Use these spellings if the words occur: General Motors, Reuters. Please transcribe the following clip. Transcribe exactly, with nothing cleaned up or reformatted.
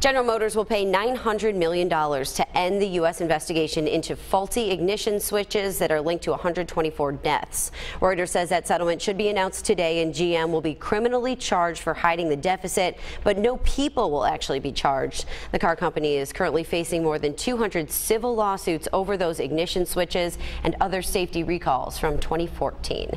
General Motors will pay nine hundred million dollars to end the U S investigation into faulty ignition switches that are linked to one hundred twenty-four deaths. Reuters says that settlement should be announced today, and G M will be criminally charged for hiding the deficit, but no people will actually be charged. The car company is currently facing more than two hundred civil lawsuits over those ignition switches and other safety recalls from twenty fourteen.